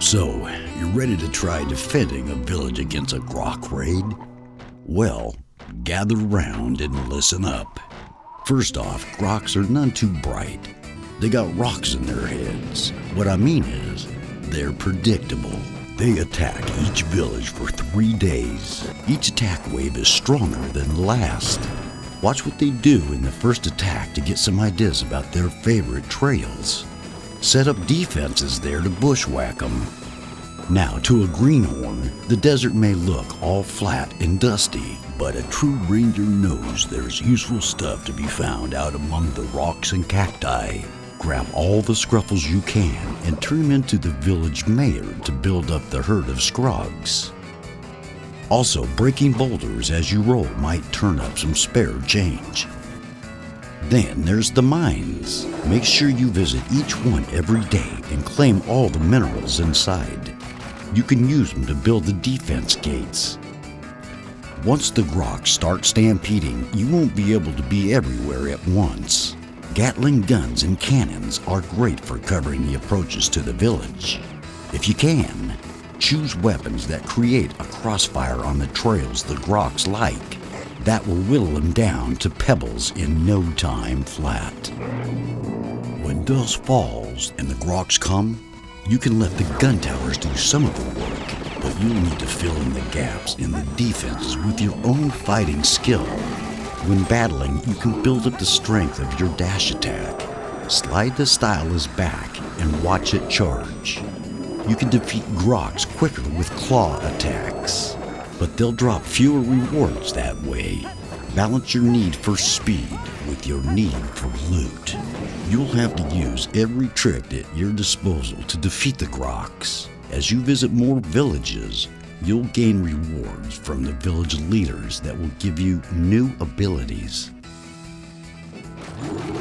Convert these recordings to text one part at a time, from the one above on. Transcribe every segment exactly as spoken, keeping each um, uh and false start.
So, you're ready to try defending a village against a Grok raid? Well, gather round and listen up. First off, Groks are none too bright. They got rocks in their heads. What I mean is, they're predictable. They attack each village for three days. Each attack wave is stronger than the last. Watch what they do in the first attack to get some ideas about their favorite trails. Set up defenses there to bushwhack them. Now, to a greenhorn, the desert may look all flat and dusty, but a true ranger knows there's useful stuff to be found out among the rocks and cacti. Grab all the scruffles you can and turn them into the village mayor to build up the herd of Scrogs. Also, breaking boulders as you roll might turn up some spare change. Then there's the mines. Make sure you visit each one every day and claim all the minerals inside. You can use them to build the defense gates. Once the Groks start stampeding, you won't be able to be everywhere at once. Gatling guns and cannons are great for covering the approaches to the village. If you can, choose weapons that create a crossfire on the trails the Groks like. That will whittle them down to pebbles in no time flat. When dusk falls and the Groks come, you can let the gun towers do some of the work, but you'll need to fill in the gaps in the defenses with your own fighting skill. When battling, you can build up the strength of your dash attack. Slide the stylus back and watch it charge. You can defeat Groks quicker with claw attacks, but they'll drop fewer rewards that way. Balance your need for speed with your need for loot. You'll have to use every trick at your disposal to defeat the Groks. As you visit more villages, you'll gain rewards from the village leaders that will give you new abilities.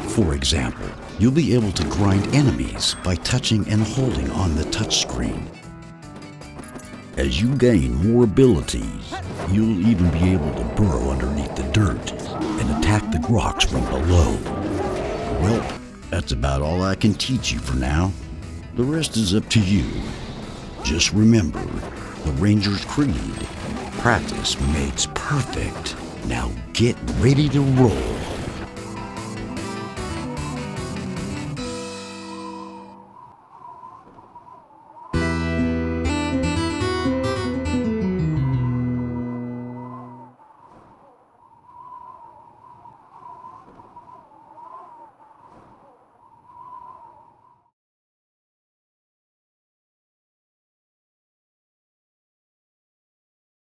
For example, you'll be able to grind enemies by touching and holding on the touchscreen. As you gain more abilities, you'll even be able to burrow underneath the dirt and attack the Groks from below. Well, that's about all I can teach you for now. The rest is up to you. Just remember, the Ranger's creed, practice makes perfect. Now get ready to roll.